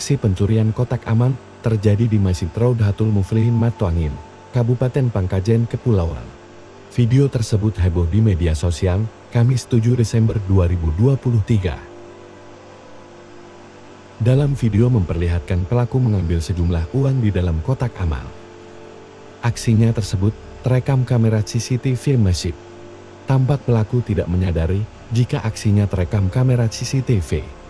Aksi pencurian kotak amal terjadi di Masjid Raudhatul Muflihin Mattoangin, Kabupaten Pangkajene, Kepulauan. Video tersebut heboh di media sosial, Kamis 7 Desember 2023. Dalam video memperlihatkan pelaku mengambil sejumlah uang di dalam kotak amal. Aksinya tersebut terekam kamera CCTV masjid. Tampak pelaku tidak menyadari jika aksinya terekam kamera CCTV.